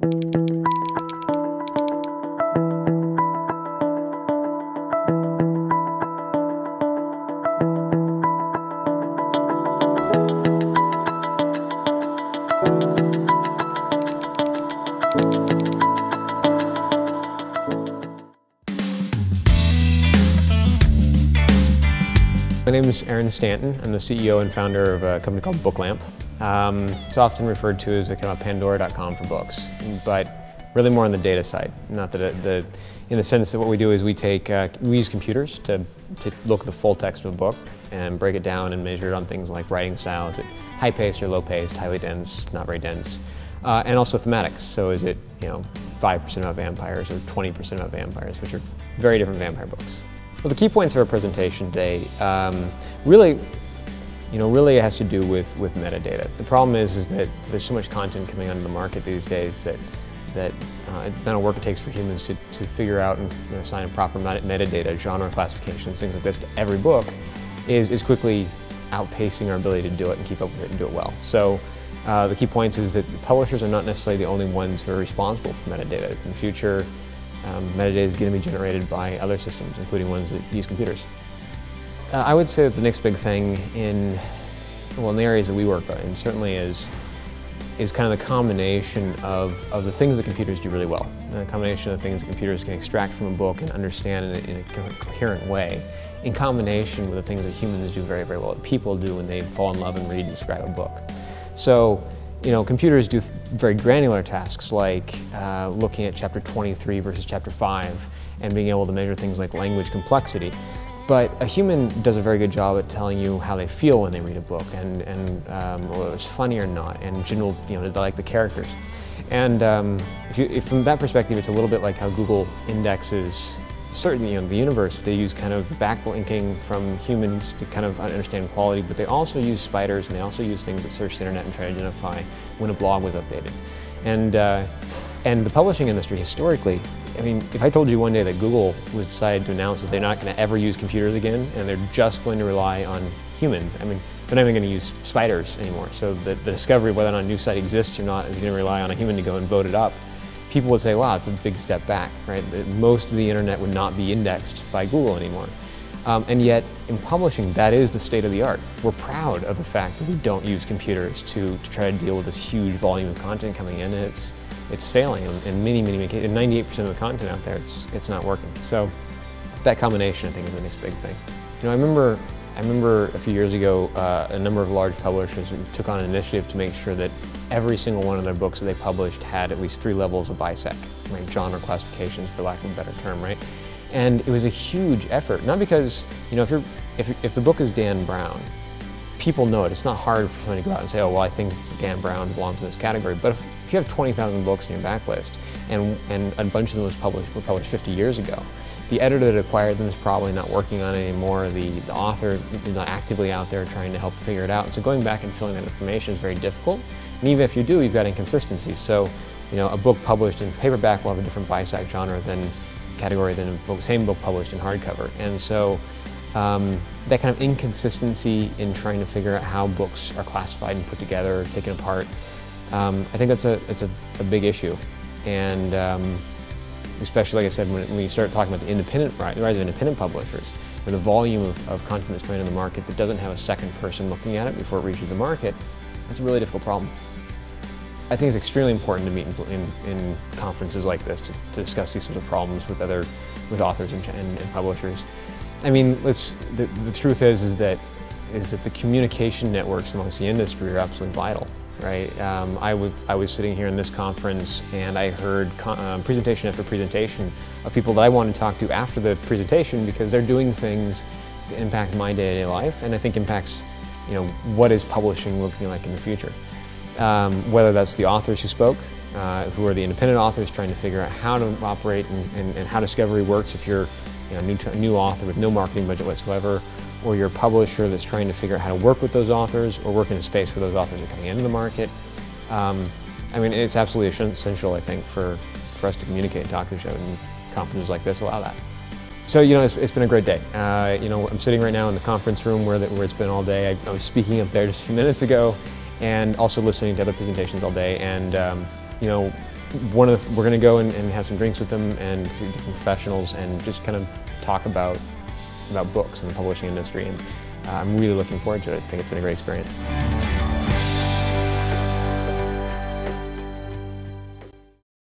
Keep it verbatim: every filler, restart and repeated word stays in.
My name is Aaron Stanton. I'm the C E O and founder of a company called Booklamp. Um, it's often referred to as a kind of Pandora dot com for books, but really more on the data side. Not that it, the, in the sense that what we do is we take uh, we use computers to, to look at the full text of a book and break it down and measure it on things like writing style. Is it high paced or low paced? Highly dense? Not very dense? Uh, and also thematics. So is it you know five percent about vampires or twenty percent about vampires, which are very different vampire books. Well, the key points of our presentation today um, really, you know, really has to do with, with metadata. The problem is, is that there's so much content coming onto the market these days that, that uh, the amount of work it takes for humans to, to figure out and you know, assign a proper met metadata, genre classifications, things like this to every book is, is quickly outpacing our ability to do it and keep up with it and do it well. So uh, the key points is that the publishers are not necessarily the only ones who are responsible for metadata. In the future, Um, metadata is going to be generated by other systems, including ones that use computers. Uh, I would say that the next big thing in, well, in the areas that we work in certainly is, is kind of the combination of, of the things that computers do really well. The combination of the things that computers can extract from a book and understand in a, in a coherent way, in combination with the things that humans do very, very well, that people do when they fall in love and read and describe a book. So, you know, computers do very granular tasks like uh, looking at chapter twenty-three versus chapter five and being able to measure things like language complexity. But a human does a very good job at telling you how they feel when they read a book and, and um, whether it's funny or not, and general, you know, they like the characters. And um, if you, if from that perspective, it's a little bit like how Google indexes certainly in the universe. They use kind of backlinking from humans to kind of understand quality, but they also use spiders and they also use things that search the internet and try to identify when a blog was updated. And, uh, and the publishing industry historically, I mean, if I told you one day that Google would decide to announce that they're not going to ever use computers again and they're just going to rely on humans, I mean, they're not even going to use spiders anymore. So the, the discovery of whether or not a new site exists or not is going to rely on a human to go and vote it up. People would say, wow, it's a big step back, right? Most of the internet would not be indexed by Google anymore. Um, and yet, in publishing, that is the state of the art. We're proud of the fact that we don't use computers to, to try to deal with this huge volume of content coming in, and it's, it's failing. And many, many, many cases, ninety-eight percent of the content out there, it's, it's not working. So that combination, I think, is the next big thing. You know, I remember, I remember a few years ago, uh, a number of large publishers took on an initiative to make sure that every single one of their books that they published had at least three levels of BISAC, right? Genre classifications, for lack of a better term, right? And it was a huge effort, not because, you know, if, you're, if, if the book is Dan Brown, people know it. It's not hard for somebody to go out and say, oh, well, I think Dan Brown belongs in this category. But if, if you have twenty thousand books in your backlist, and, and a bunch of them was published, were published fifty years ago, the editor that acquired them is probably not working on it anymore. The, the author is not actively out there trying to help figure it out. And so going back and filling that information is very difficult. And even if you do, you've got inconsistencies. So, you know, a book published in paperback will have a different BISAC genre than category than a book, same book published in hardcover. And so um, that kind of inconsistency in trying to figure out how books are classified and put together or taken apart, um, I think that's a, it's a, a big issue. And um, especially, like I said, when, when you start talking about the independent, the rise of independent publishers, with the volume of, of content that's coming into the market that doesn't have a second person looking at it before it reaches the market, it's a really difficult problem. I think it's extremely important to meet in, in, in conferences like this to, to discuss these sorts of problems with other, with authors and, and, and publishers. I mean, let's, the, the truth is, is that, is that the communication networks amongst the industry are absolutely vital, right? Um, I, was, I was sitting here in this conference and I heard con um, presentation after presentation of people that I want to talk to after the presentation because they're doing things that impact my day-to-day life, and I think impacts you know, what is publishing looking like in the future? Um, whether that's the authors who spoke, uh, who are the independent authors trying to figure out how to operate and, and, and how discovery works if you're you know, a new, new author with no marketing budget whatsoever, or you're a publisher that's trying to figure out how to work with those authors or work in a space where those authors are coming into the market. Um, I mean, it's absolutely essential, I think, for, for us to communicate and talk to each other, and conferences like this allow that. So, you know, it's, it's been a great day. Uh, you know, I'm sitting right now in the conference room where, the, where it's been all day. I, I was speaking up there just a few minutes ago and also listening to other presentations all day. And, um, you know, One of the, we're going to go and, and have some drinks with them and different professionals and just kind of talk about about books and the publishing industry. And uh, I'm really looking forward to it. I think it's been a great experience.